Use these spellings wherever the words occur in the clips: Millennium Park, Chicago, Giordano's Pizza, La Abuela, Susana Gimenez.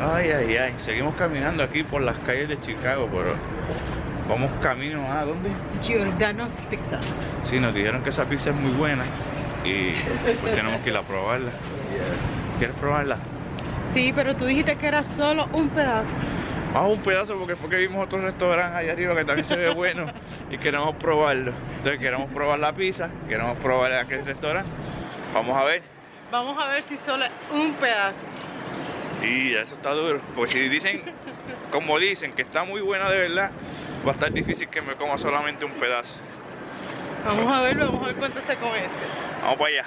Ay, ay, ay. Seguimos caminando aquí por las calles de Chicago, pero vamos camino a ¿dónde? Giordano's Pizza. Sí, nos dijeron que esa pizza es muy buena y pues tenemos que ir a probarla. ¿Quieres probarla? Sí, pero tú dijiste que era solo un pedazo. Ah, un pedazo, porque fue que vimos otro restaurante allá arriba que también se ve bueno y queremos probarlo. Entonces queremos probar la pizza, queremos probar aquel restaurante. Vamos a ver. Vamos a ver si solo un pedazo. Y eso está duro, porque si dicen, como dicen, que está muy buena de verdad, va a estar difícil que me coma solamente un pedazo. Vamos a ver cuánto se come este. Vamos para allá.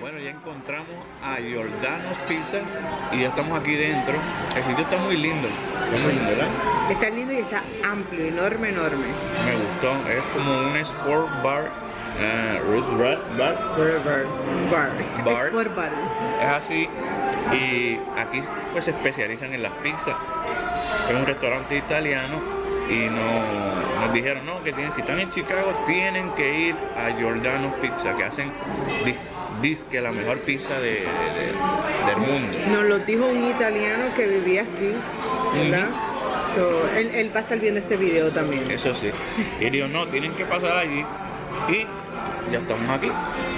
Bueno, ya encontramos a Giordano's Pizza y ya estamos aquí dentro. El sitio está muy lindo. Está muy lindo, ¿verdad? Está lindo y está amplio, enorme, enorme. Me gustó. Es como un sport bar. Sport bar. Es así. Y aquí pues se especializan en las pizzas. Es un restaurante italiano y nos dijeron, no, que tienen, si están en Chicago tienen que ir a Giordano's Pizza, que hacen dice que la mejor pizza del mundo. Nos lo dijo un italiano que vivía aquí, ¿verdad? Él va a estar viendo este video también. Eso sí. Y dijo, no, tienen que pasar allí. Y ya estamos aquí,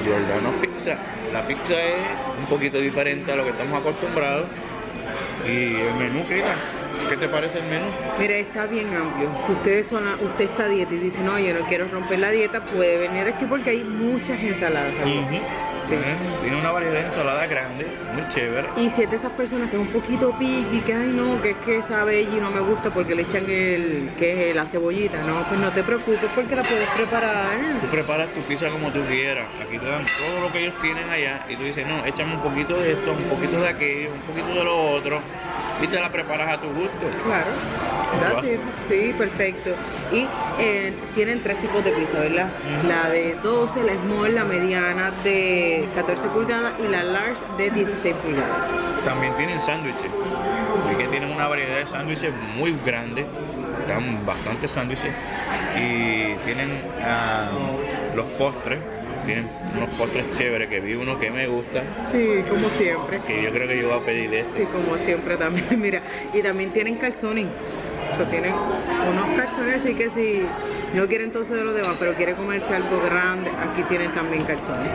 Giordano's Pizza. La pizza es un poquito diferente a lo que estamos acostumbrados. Y el menú, ¿qué te parece el menú? Mira, está bien amplio. Si usted está a dieta y dice, no, yo no quiero romper la dieta, puede venir aquí porque hay muchas ensaladas. Sí. Tiene una variedad de ensalada grande, muy chévere. Y si es de esas personas que es un poquito piqui, que ay no, que es que sabe y no me gusta porque le echan la cebollita, no, pues no te preocupes porque la puedes preparar. Tú preparas tu pizza como tú quieras. Aquí te dan todo lo que ellos tienen allá y tú dices, no, échame un poquito de esto, un poquito de aquello, un poquito de lo otro. Y te la preparas a tu gusto. Claro, gracias. Sí, perfecto. Y tienen tres tipos de pizza, ¿verdad? La de 12, la small, la mediana de 14 pulgadas y la large de 16 pulgadas. También tienen sándwiches. Así que tienen una variedad de sándwiches muy grande. Están bastantes sándwiches. Y tienen los postres. Tienen unos postres chéveres, que vi uno que me gusta. Sí, como siempre. Que yo creo que yo voy a pedir este. Sí, como siempre también, mira. Y también tienen calzones. O sea, tienen unos calzones, así que si no quieren entonces de los demás, pero quiere comerse algo grande, aquí tienen también calzones.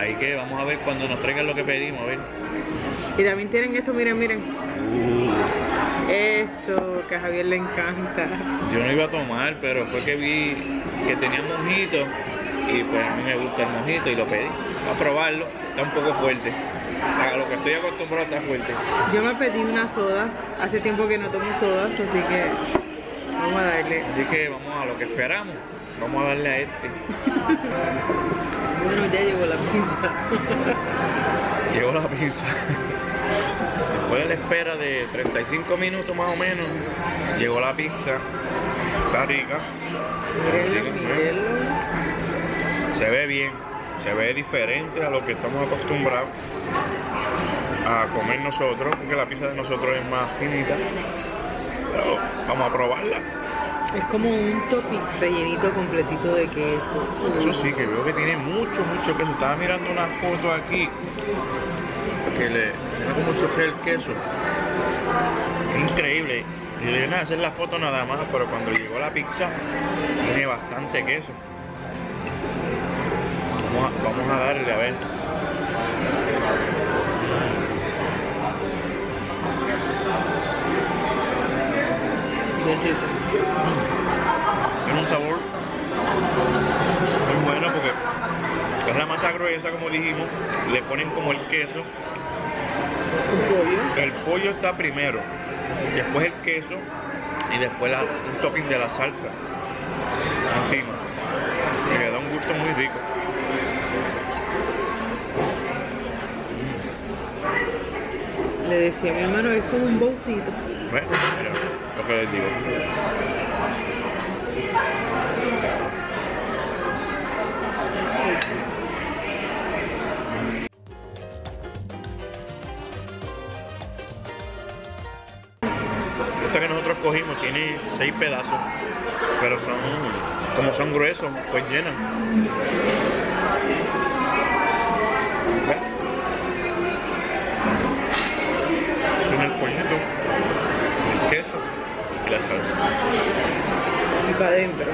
Ahí que vamos a ver cuando nos traigan lo que pedimos, a ver. Y también tienen esto, miren, miren. Esto, que a Javier le encanta. Yo no iba a tomar, pero fue que vi que tenía mojitos. Y pues a mí me gusta el mojito y lo pedí. A probarlo, está un poco fuerte. A lo que estoy acostumbrado está fuerte. Yo me pedí una soda, hace tiempo que no tomo sodas, así que vamos a darle. Así que vamos a lo que esperamos, vamos a darle a este. Bueno, ya llegó la pizza. Llegó la pizza. Después de la espera de 35 minutos más o menos, llegó la pizza. Está rica. Se ve bien, se ve diferente a lo que estamos acostumbrados a comer nosotros, porque la pizza de nosotros es más finita, pero vamos a probarla. Es como un topping rellenito completito de queso. Eso sí, que veo que tiene mucho queso. Estaba mirando una foto aquí que le tiene mucho el queso. Increíble. Yo le iba a hacer la foto nada más, pero cuando llegó la pizza tiene bastante queso. Vamos a darle a ver. Tiene un sabor muy bueno porque es la masa gruesa, como dijimos. Le ponen como el queso. El pollo está primero, después el queso y después un topping de la salsa encima. Y le da un gusto muy rico. Le decía a mi hermano, es como un bolsito. Bueno, mira, lo que les digo. cogimos tiene 6 pedazos, pero son, como son gruesos, pues llenan. Son el pollito, el queso y la salsa. Y para adentro.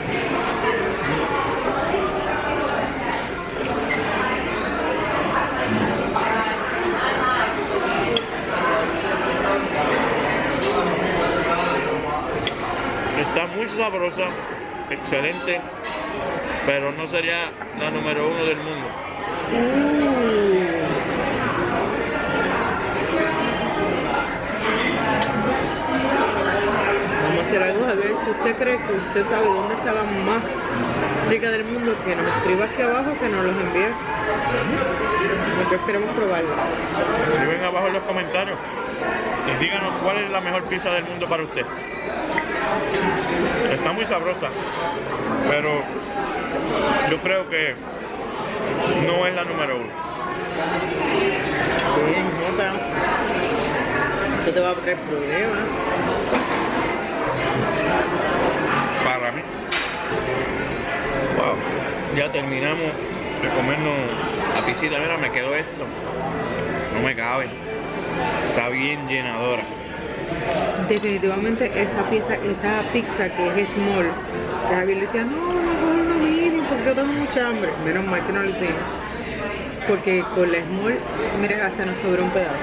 Está muy sabrosa, excelente, pero no sería la número uno del mundo. Vamos a hacer algo, a ver si usted cree que usted sabe dónde está la más rica del mundo, que nos escriba aquí abajo, que nos los envíe. Nosotros queremos probarlo. Escriben abajo en los comentarios y díganos cuál es la mejor pizza del mundo para usted. Está muy sabrosa, pero yo creo que no es la número uno. Bien, nota. Eso te va a traer problemas. Para mí. Wow. Ya terminamos de comernos la piscita. Mira, me quedó esto. No me cabe. Está bien llenadora. Definitivamente esa pizza que es small, que Javier decía, no miren, porque yo tengo mucha hambre. Menos mal que no le hicimos, porque con la small, mira, hasta nos sobró un pedazo.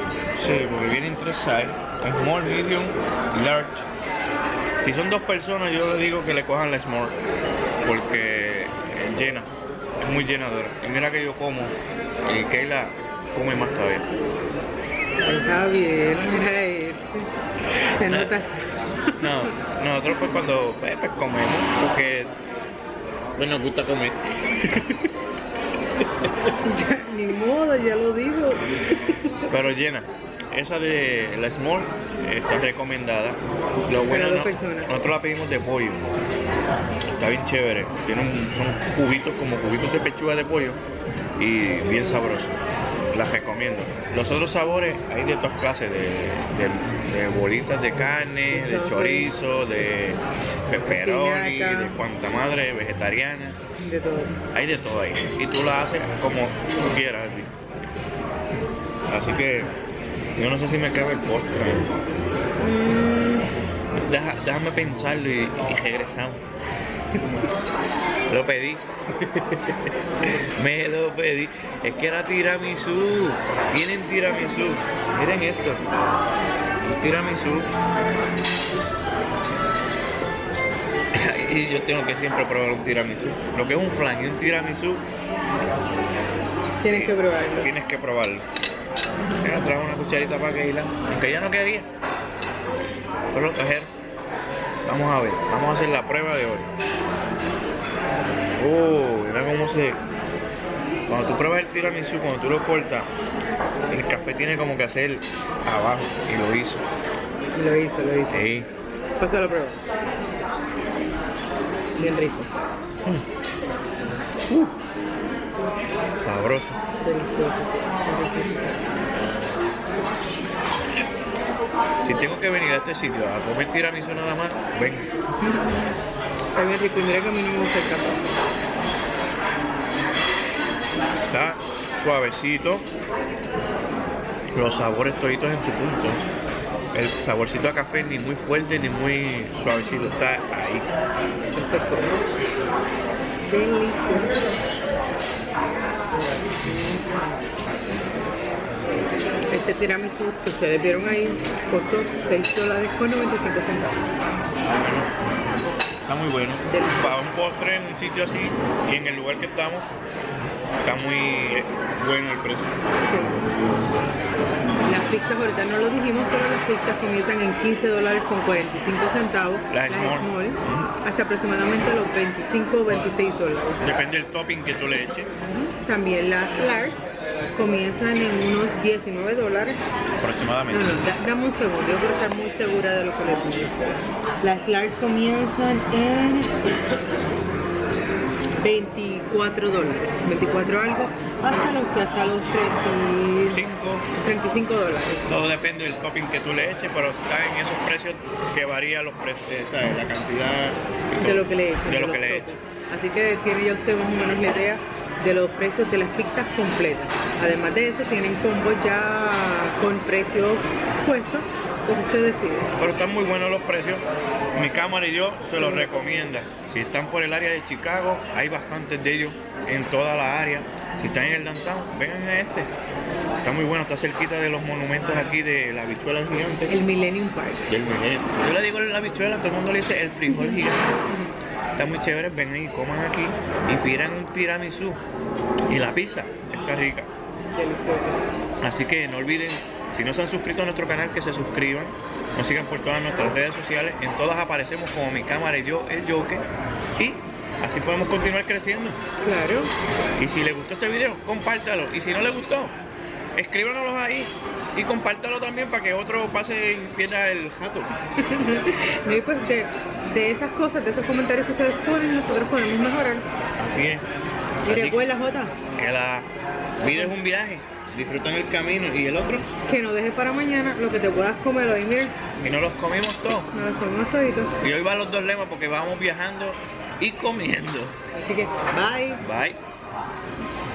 Sí, porque vienen 3 size, small, medium, large. Si son 2 personas, yo le digo que le cojan la small, porque es llena, es muy llenadora. Y mira que yo como, y Keila come más todavía. Ay, Javier, mira este. Se nota. No, nosotros pues cuando pues comemos, porque pues nos gusta comer. Ya, ni modo, ya lo digo. Pero llena. Esa de la small está recomendada. Lo bueno, nosotros la pedimos de pollo. Está bien chévere. Tiene son cubitos, como cubitos de pechuga de pollo. Y bien sabroso. Las recomiendo. Los otros sabores hay de todas clases, de bolitas de carne, de chorizo, de pepperoni, de cuanta madre, vegetariana. De todo. Hay de todo ahí. Y tú la haces como tú quieras. Así que yo no sé si me cabe el postre. Déjame pensarlo y regresamos. Lo pedí. Me lo pedí. Es que era tiramisú. Tienen tiramisú. Miren esto. Tiramisú. Y yo tengo que siempre probar un tiramisú. Lo que es un flan y un tiramisú. Tienes que probarlo. Tienes que probarlo. Mira, trajo una cucharita para que irla. Aunque ella no quería. Pero lo trajeron. Vamos a ver, vamos a hacer la prueba de hoy. Mira cómo se... Cuando tú pruebas el tiramisú, cuando tú lo cortas, el café tiene como que hacer abajo, y lo hizo. Lo hizo. Sí. Pasa la prueba. Bien rico. Sabroso. Delicioso, sí. Si tengo que venir a este sitio a comer tiramisú nada más, ven. Está bien rico, y mira que a mí no me gusta el café. Está suavecito. Los sabores toditos en su punto. El saborcito a café ni muy fuerte ni muy suavecito. Está ahí. Perfecto. Delicioso. Ese tiramisú que ustedes vieron ahí costó $6.95. Está muy bueno. Para un postre en un sitio así y en el lugar que estamos, está muy bueno el precio. Sí. Las pizzas, ahorita no lo dijimos, pero las pizzas comienzan en $15.45. Las small. Hasta aproximadamente los $25 o $26. Depende del topping que tú le eches. También las large comienzan en unos $19 aproximadamente. Dame un segundo, yo creo que estoy muy segura de lo que le pido. Las large comienzan en $24, 24 algo, hasta los 35 dólares. Todo depende del topping que tú le eches, pero está en esos precios que varía los precios, ¿sabes? La cantidad de lo que le eches. Así que tiene ya usted más o menos la idea de los precios de las pizzas completas. Además de eso, tienen combos ya con precios puestos, como usted decide. Pero están muy buenos los precios. Mi cámara y yo se los recomienda. Si están por el área de Chicago, hay bastantes de ellos en toda la área. Si están en el downtown, vengan a este. Está muy bueno, está cerquita de los monumentos aquí de la habichuela gigante. El Millennium Park. Yo le digo la habichuela, todo el mundo le dice el frijol gigante. Está muy chévere, vengan y coman aquí y pidan un tiramisú. Y la pizza está rica. Deliciosa. Así que no olviden, si no se han suscrito a nuestro canal, que se suscriban. Nos sigan por todas nuestras redes sociales. En todas aparecemos como Mi Cámara y Yo, el Joker. Y así podemos continuar creciendo. Claro. Y si les gustó este video, compártalo. Y si no les gustó, escríbanos ahí y compártalo también para que otro pase y pierda el jato. No, y pues de esas cosas, de esos comentarios que ustedes ponen, nosotros podemos mejorar. Así es. Y recuerda, Jota, que la vida es un viaje. Disfruta en el camino. Y el otro, que no dejes para mañana lo que te puedas comer hoy. Mira, y no los comimos todos. No los comimos toditos. Y hoy van los dos lemas porque vamos viajando y comiendo. Así que bye. Bye.